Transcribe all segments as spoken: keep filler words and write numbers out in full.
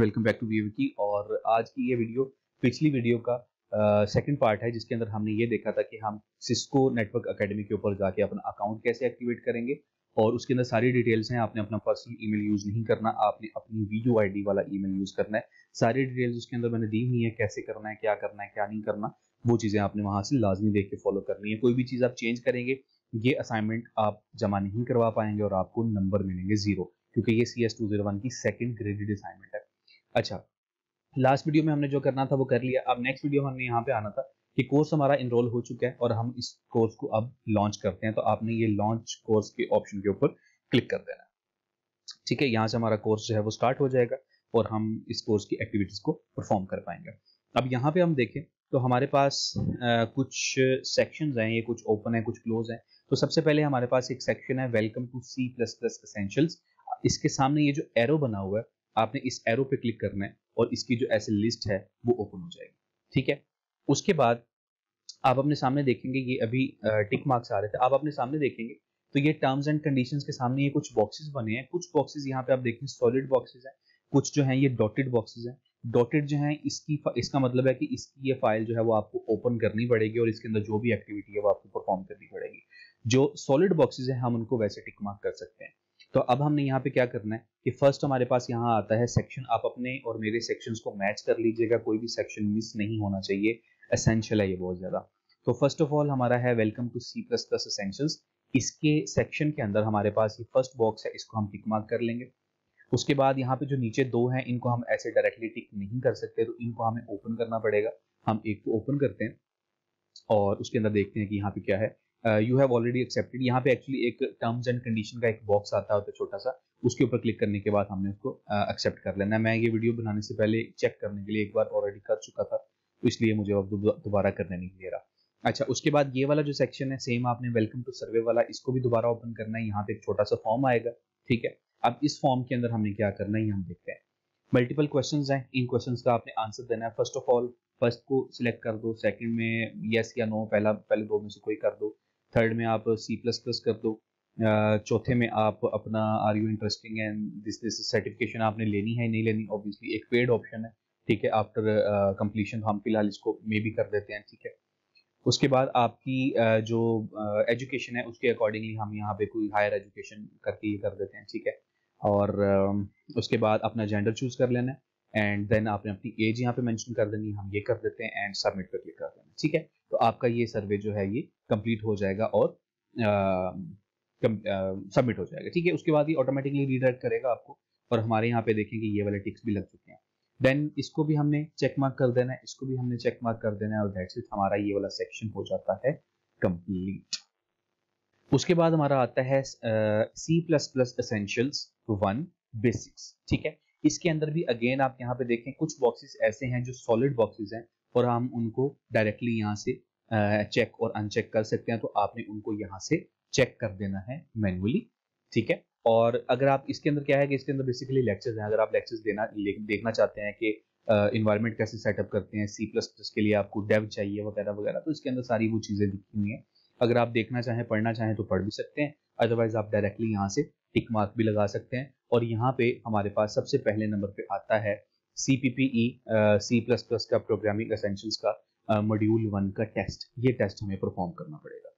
Welcome back to वीवीकी। और आज की ये वीडियो पिछली वीडियो का सेकंड uh, पार्ट है, जिसके अंदर हमने ये देखा था कि हम सिस्को नेटवर्क एकेडमी के ऊपर जाके अपना अकाउंट कैसे एक्टिवेट करेंगे, और उसके अंदर सारी डिटेल्स हैं। आपने अपना पर्सनल ईमेल यूज नहीं करना, आपने अपनी वीडियो आईडी वाला ईमेल यूज करना है। सारी डिटेल्स उसके अंदर मैंने दी हुई है, कैसे करना है, क्या करना है, क्या नहीं करना, वो चीजें आपने वहां से लाजमी देख के फॉलो करनी है। कोई भी चीज आप चेंज करेंगे, ये असाइनमेंट आप जमा नहीं करवा पाएंगे और आपको नंबर मिलेंगे जीरो, क्योंकि ये C S two zero one की सेकंड ग्रेडेड असाइनमेंट है। अच्छा, लास्ट वीडियो में हमने जो करना था वो कर लिया। अब नेक्स्ट वीडियो में हमने यहाँ पे आना था कि कोर्स हमारा इनरोल हो चुका है और हम इस कोर्स को अब लॉन्च करते हैं। तो आपने ये लॉन्च कोर्स के ऑप्शन के ऊपर क्लिक कर देना, ठीक है। यहाँ से हमारा कोर्स जो है वो स्टार्ट हो जाएगा और हम इस कोर्स की एक्टिविटीज को परफॉर्म कर पाएंगे। अब यहाँ पे हम देखें तो हमारे पास आ, कुछ सेक्शंस हैं, ये कुछ ओपन है, कुछ क्लोज हैं। तो सबसे पहले हमारे पास एक सेक्शन है welcome to C plus plus essentials. इसके सामने ये जो एरो बना हुआ है, आपने इस एरो पे क्लिक करना है और इसकी जो ऐसे लिस्ट है वो ओपन हो जाएगी, ठीक है। उसके बाद आप अपने सामने देखेंगे, ये अभी टिक मार्क्स आ रहे थे, आप अपने सामने देखेंगे तो ये टर्म्स एंड कंडीशंस के सामने ये कुछ बॉक्सेस बने हैं। कुछ बॉक्सेस यहाँ पे आप देखें सॉलिड बॉक्सेस हैं, कुछ जो हैं ये डॉटेड बॉक्सेस हैं। डॉटेड जो हैं इसकी इसका मतलब है कि इसकी ये फाइल जो है वो आपको ओपन करनी पड़ेगी और इसके अंदर जो भी एक्टिविटी है वो आपको परफॉर्म करनी पड़ेगी। जो सॉलिड बॉक्सेस हैं हम उनको वैसे टिक मार्क कर सकते हैं। तो अब हमने यहाँ पे क्या करना है कि फर्स्ट हमारे पास यहाँ आता है सेक्शन। आप अपने और मेरे सेक्शंस को मैच कर लीजिएगा, कोई भी सेक्शन मिस नहीं होना चाहिए, एसेंशियल है ये बहुत ज्यादा। तो फर्स्ट ऑफ ऑल हमारा है welcome to C plus plus essentials. इसके सेक्शन के अंदर हमारे पास ये फर्स्ट बॉक्स है, इसको हम टिक मार्क कर लेंगे। उसके बाद यहाँ पे जो नीचे दो हैं इनको हम ऐसे डायरेक्टली टिक नहीं कर सकते, तो इनको हमें ओपन करना पड़ेगा। हम एक को ओपन करते हैं और उसके अंदर देखते हैं कि यहाँ पे क्या है। यू हैव ऑलरेडी एक्सेप्टेड, यहाँ पे एक्चुअली एक टर्म्स एंड कंडीशन का एक बॉक्स आता है तो छोटा सा, उसके ऊपर क्लिक करने के बाद हमने उसको एक्सेप्ट uh, कर लेना है। मैं ये वीडियो बनाने से पहले चेक करने के लिए एक बार ऑलरेडी कर चुका था, तो इसलिए मुझे अब दोबारा करने नहीं दे रहा। अच्छा, उसके बाद ये वाला जो सेक्शन है सेम आपने वेलकम टू सर्वे वाला, इसको भी दोबारा ओपन करना है। यहाँ पे एक छोटा सा फॉर्म आएगा, ठीक है। अब इस फॉर्म के अंदर हमने क्या करना है ये हम देखते हैं। मल्टीपल क्वेश्चंस हैं, इन क्वेश्चंस का आपने आंसर देना है। फर्स्ट ऑफ ऑल फर्स्ट को सिलेक्ट कर दो, सेकंड में यस या नो, पहला पहले दो में से कोई कर दो, थर्ड में आप सी प्लस प्लस कर दो, चौथे में आप अपना are you interesting and this this certification आपने लेनी है नहीं लेनी। ऑब्वियसली एक पेड ऑप्शन है, ठीक है, आफ्टर कंप्लीशन। हम फिलहाल इसको मे भी कर देते हैं, ठीक है। उसके बाद आपकी uh, जो एजुकेशन uh, है उसके अकॉर्डिंगली हम यहाँ पे कोई हायर एजुकेशन करके ये कर देते हैं, ठीक है। और uh, उसके बाद अपना जेंडर चूज कर लेना है, एंड देन आपने अपनी एज यहाँ पे मेंशन कर देनी, हम ये कर देते हैं, एंड सबमिट पे क्लिक कर देना, ठीक है। तो आपका ये सर्वे जो है ये कंप्लीट हो जाएगा और सबमिट uh, uh, हो जाएगा, ठीक है। उसके बाद ये ऑटोमेटिकली रीडायरेक्ट करेगा आपको, और हमारे यहाँ पे देखेंगे ये वाले टिक्स भी लग चुके हैं। देन इसको भी हमने चेक मार्क कर देना है, इसको भी हमने चेक मार्क कर देना है, और दैट्स इट, हमारा ये वाला सेक्शन हो जाता है कंप्लीट। उसके बाद हमारा आता है C plus plus essentials one basics, ठीक है। इसके अंदर भी अगेन आप यहाँ पे देखें कुछ बॉक्सेस ऐसे हैं जो सॉलिड बॉक्सेस हैं और हम उनको डायरेक्टली यहाँ से चेक uh, और अनचेक कर सकते हैं। तो आपने उनको यहाँ से चेक कर देना है मैनुअली, ठीक है। और अगर आप इसके अंदर क्या है कि इसके अंदर बेसिकली लेक्चर्स हैं। अगर आप लेक्चर्स देना देखना चाहते हैं कि इन्वायरमेंट uh, कैसे सेटअप करते हैं, सी प्लस प्लस के लिए आपको डेव चाहिए वगैरह वगैरह, तो इसके अंदर सारी वो चीज़ें लिखी हुई हैं। अगर आप देखना चाहें, पढ़ना चाहें तो पढ़ भी सकते हैं, अदरवाइज आप डायरेक्टली यहाँ से टिक मार्क भी लगा सकते हैं। और यहाँ पे हमारे पास सबसे पहले नंबर पे आता है C P P E C plus plus का प्रोग्रामिंग एसेंशियल्स का मॉड्यूल uh, वन का टेस्ट। ये टेस्ट हमें परफॉर्म करना पड़ेगा।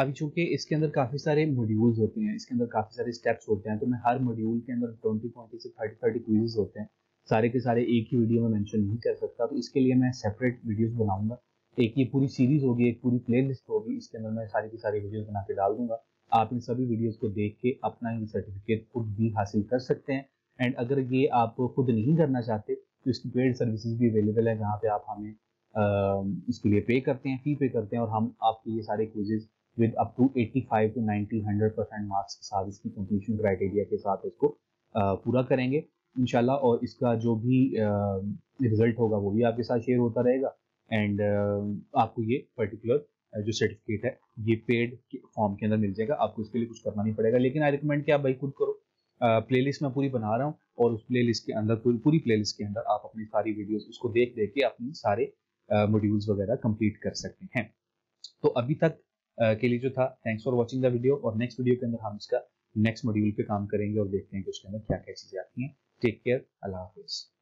अभी चूंकि इसके अंदर काफ़ी सारे मॉड्यूल्स होते हैं, इसके अंदर काफ़ी सारे स्टेप्स होते हैं, तो मैं हर मॉड्यूल के अंदर ट्वेंटी ट्वेंटी से थर्टी थर्टी क्विजेज होते हैं, सारे के सारे एक ही वीडियो में मेंशन नहीं कर सकता। तो इसके लिए मैं सेपरेट वीडियोस बनाऊंगा, एक ये पूरी सीरीज होगी, एक पूरी प्लेलिस्ट होगी, इसके अंदर मैं सारी की सारी वीडियोस बना के डाल दूंगा। आप इन सभी वीडियोस को देख के अपना ये सर्टिफिकेट खुद भी हासिल कर सकते हैं। एंड अगर ये आप खुद नहीं करना चाहते तो इसकी पेड सर्विसेज भी अवेलेबल है, जहाँ पे आप हमें आ, इसके लिए पे करते हैं, फी पे करते हैं, और हम आपके ये सारे quizzes with up to eighty five to ninety hundred percent marks के साथ, इसकी कंप्लीशन क्राइटेरिया के साथ इसको आ, पूरा करेंगे इंशाल्लाह। और इसका जो भी रिजल्ट होगा वो भी आपके साथ शेयर होता रहेगा, एंड आपको ये पर्टिकुलर जो सर्टिफिकेट है ये पेड फॉर्म के अंदर मिल जाएगा। आपको इसके लिए कुछ करना नहीं पड़ेगा, लेकिन आई रिकमेंड कि आप भाई खुद करो। प्लेलिस्ट मैं पूरी बना रहा हूँ और उस प्लेलिस्ट के अंदर पूरी पूरी प्लेलिस्ट के अंदर आप अपनी सारी वीडियोस उसको देख देख के अपने सारे मॉड्यूल्स वगैरह कंप्लीट कर सकते हैं। तो अभी तक के लिए जो था, thanks for watching the video, और नेक्स्ट वीडियो के अंदर हम इसका नेक्स्ट मॉड्यूल पे काम करेंगे और देखते हैं कि उसके अंदर क्या क्या चीज़ें आती हैं। टेक केयर, अल्लाह हाफिज़।